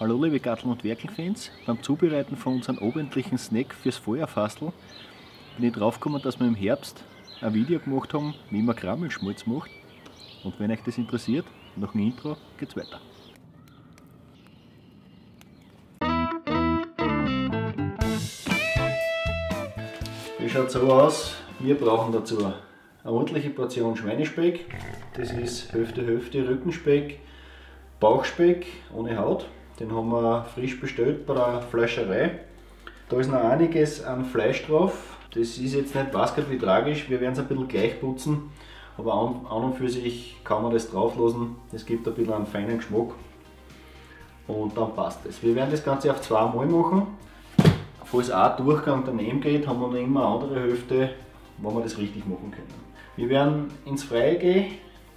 Hallo liebe Gatteln und Werkelfans, beim Zubereiten von unserem abendlichen Snack fürs Feuerfassel bin ich drauf gekommen, dass wir im Herbst ein Video gemacht haben, wie man Grammelschmalz macht. Und wenn euch das interessiert, nach dem Intro geht's weiter. Das schaut so aus, wir brauchen dazu eine ordentliche Portion Schweinespeck, das ist Hälfte-Hälfte Rückenspeck, Bauchspeck ohne Haut. Den haben wir frisch bestellt bei der Fleischerei. Da ist noch einiges an Fleisch drauf. Das ist jetzt nicht weiß Gott wie tragisch, wir werden es ein bisschen gleich putzen. Aber an und für sich kann man das drauflassen. Es gibt ein bisschen einen feinen Geschmack. Und dann passt es. Wir werden das Ganze auf 2 Mal machen. Falls ein Durchgang daneben geht, haben wir noch immer eine andere Hälfte, wo wir das richtig machen können. Wir werden ins Freie gehen,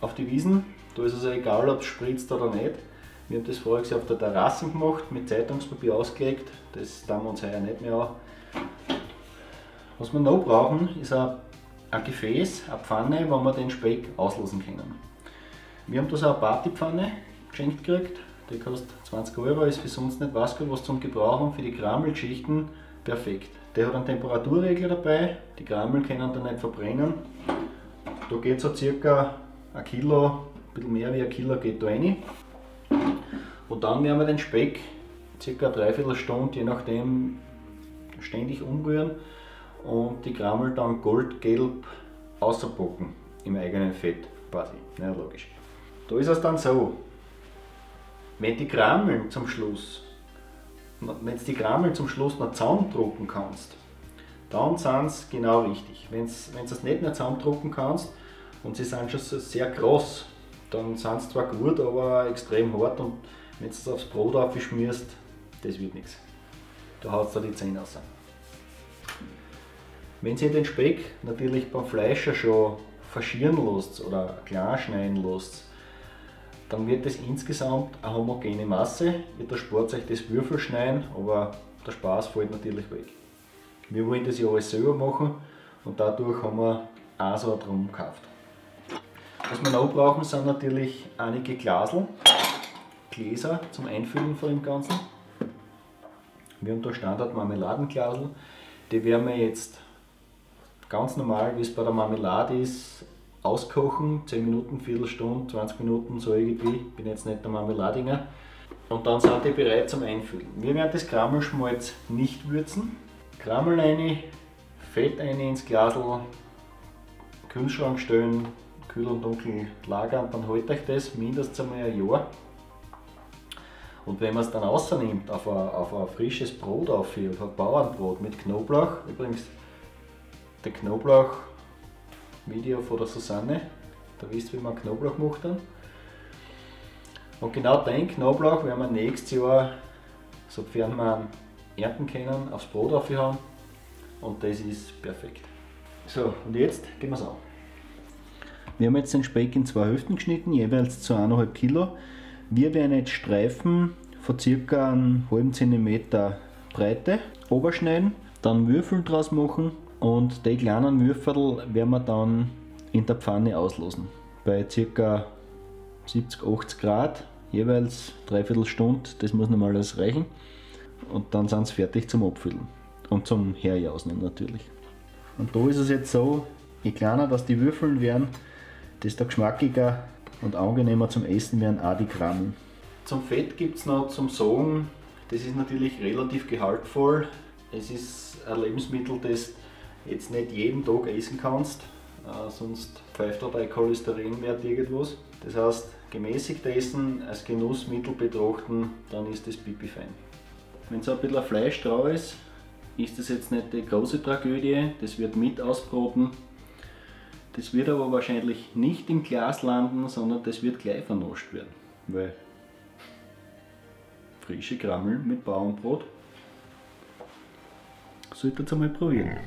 auf die Wiesen. Da ist es also egal, ob es spritzt oder nicht. Wir haben das voriges Jahr auf der Terrasse gemacht, mit Zeitungspapier ausgelegt, das tun wir uns heuer nicht mehr an. Was wir noch brauchen, ist ein Gefäß, eine Pfanne, wo wir den Speck auslösen können. Wir haben da so eine Partypfanne geschenkt gekriegt, die kostet 20 €, ist für sonst nicht was gut, was zum Gebrauchen für die Grammelschichten perfekt. Der hat einen Temperaturregler dabei, die Grammel können da nicht verbrennen. Da geht so circa 1 Kilo, ein bisschen mehr wie 1 Kilo geht da rein. Und dann werden wir den Speck ca. 3/4 Stunde, je nachdem, ständig umrühren und die Grammel dann goldgelb auspacken im eigenen Fett quasi. Na ja, logisch. Da ist es dann so, wenn die Grammel zum Schluss, wenn du die Grammel zum Schluss noch zusammendrucken kannst, dann sind sie genau richtig. Wenn du es nicht mehr zusammendrucken kannst und sie sind schon sehr groß, dann sind sie zwar gut, aber extrem hart und wenn du es aufs Brot aufschmierst, das wird nichts. Da haut es da die Zähne raus. Wenn ihr den Speck natürlich beim Fleischer schon faschieren lässt oder klein schneiden lässt, dann wird das insgesamt eine homogene Masse. Ihr erspart euch das Würfelschneiden, aber der Spaß fällt natürlich weg. Wir wollen das ja alles selber machen und dadurch haben wir auch so einen Drum gekauft. Was wir noch brauchen, sind natürlich einige Gläser zum Einfüllen von dem Ganzen. Wir haben da Standard Marmeladenglaseln, die werden wir jetzt ganz normal, wie es bei der Marmelade ist, auskochen, 10 Minuten, Viertelstunde, 20 Minuten, so irgendwie, ich bin jetzt nicht der Marmeladinger. Und dann sind die bereit zum Einfüllen. Wir werden das Grammelschmalz nicht würzen. Grammel rein, Fett rein ins Glasl, Kühlschrank stellen, kühl und dunkel lagern, dann haltet euch das mindestens einmal ein Jahr. Und wenn man es dann rausnimmt auf ein frisches Brot, auf ein Bauernbrot mit Knoblauch, übrigens der Knoblauch-Video von der Susanne, da wisst ihr, wie man Knoblauch macht dann. Und genau den Knoblauch werden wir nächstes Jahr, sofern wir ihn ernten können, aufs Brot aufhauen und das ist perfekt. So, und jetzt gehen wir es an. Wir haben jetzt den Speck in 2 Hälften geschnitten, jeweils zu 1,5 Kilo. Wir werden jetzt Streifen von ca. einem halben Zentimeter Breite oberschneiden, dann Würfel draus machen und die kleinen Würfel werden wir dann in der Pfanne auslösen. Bei ca. 70-80 Grad, jeweils 3/4 Stunde, das muss normal alles reichen. Und dann sind sie fertig zum Abfüllen und zum Herjausen natürlich. Und da ist es jetzt so, je kleiner dass die Würfel werden, desto geschmackiger und angenehmer zum Essen werden auch die Grammeln. Zum Fett gibt es noch zum Sogen, das ist natürlich relativ gehaltvoll. Es ist ein Lebensmittel, das du jetzt nicht jeden Tag essen kannst, sonst pfeift da dein Cholesterinwert irgendwas. Das heißt, gemäßigt essen, als Genussmittel betrachten, dann ist das pipi-fein. Wenn so ein bisschen Fleisch drauf ist, ist das jetzt nicht die große Tragödie, das wird mit ausbraten. Das wird aber wahrscheinlich nicht im Glas landen, sondern das wird gleich vernascht werden, weil frische Grammel mit Bauernbrot solltet ihr einmal probieren.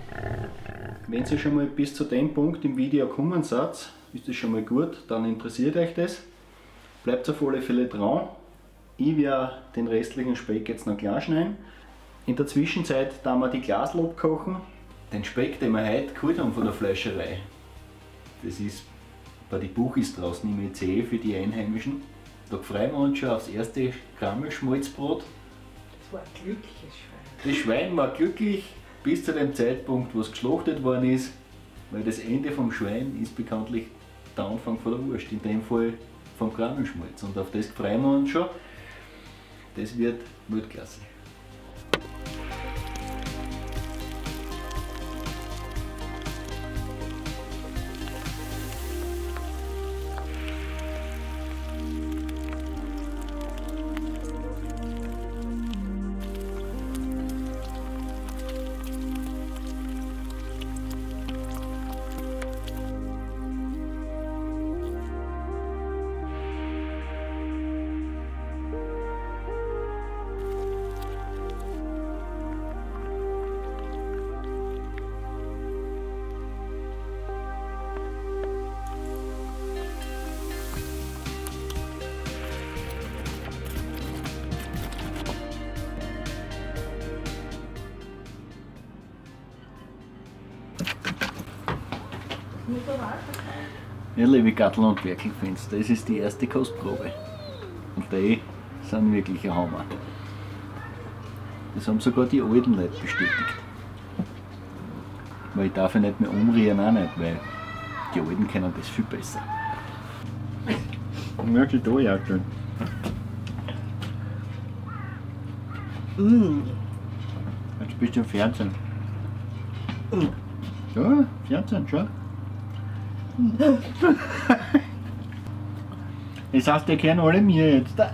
Wenn ihr schon mal bis zu dem Punkt im Video gekommen seid, ist das schon mal gut, dann interessiert euch das. Bleibt auf alle Fälle dran. Ich werde den restlichen Speck jetzt noch klein schneiden. In der Zwischenzeit da wir die Glasl abkochen. Den Speck, den wir heute geholt haben von der Fleischerei. Das ist bei den Buchis draußen im EC für die Einheimischen. Da freuen wir uns schon aufs erste Grammelschmalzbrot. Das war ein glückliches Schwein. Das Schwein war glücklich bis zu dem Zeitpunkt, wo es geschlachtet worden ist, weil das Ende vom Schwein ist bekanntlich der Anfang von der Wurst, in dem Fall vom Grammelschmalz. Und auf das freuen wir uns schon. Das wird Weltklasse. Ja, liebe Gattel und Werkelfans, das ist die erste Kostprobe. Und die sind wirklich ein Hammer. Das haben sogar die alten Leute bestätigt. Weil ich darf ja nicht mehr umrühren, auch nicht, weil die Alten kennen das viel besser. Ich möchte da ja schön. Jetzt bist du im Fernsehen. Ja, Fernsehen, schon. Das heißt, die kennen alle mir jetzt. Ja,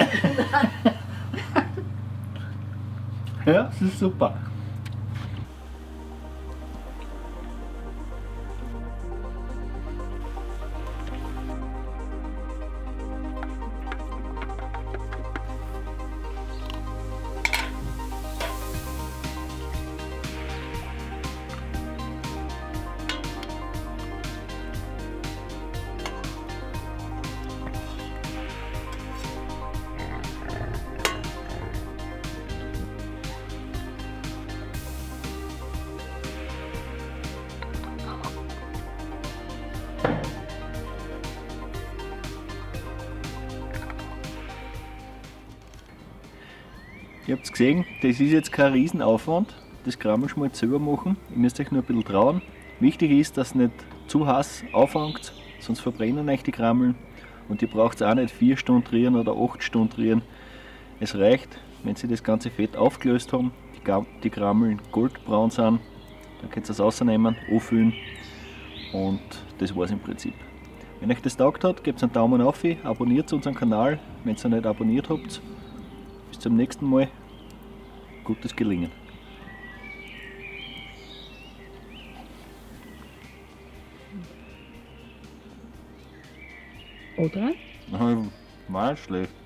das ist super. Ihr habt es gesehen, das ist jetzt kein Riesenaufwand, das Grammelschmalz selber machen. Ihr müsst euch nur ein bisschen trauen. Wichtig ist, dass ihr nicht zu heiß auffangt, sonst verbrennen euch die Grammeln. Und ihr braucht auch nicht 4 Stunden rühren oder 8 Stunden rühren. Es reicht, wenn Sie das ganze Fett aufgelöst haben, die Grammeln goldbraun sind, dann könnt ihr es rausnehmen, anfüllen und das war es im Prinzip. Wenn euch das taugt hat, gebt einen Daumen auf, abonniert unseren Kanal, wenn ihr ihn nicht abonniert habt. Bis zum nächsten Mal. Gutes Gelingen. Oder? War schlecht.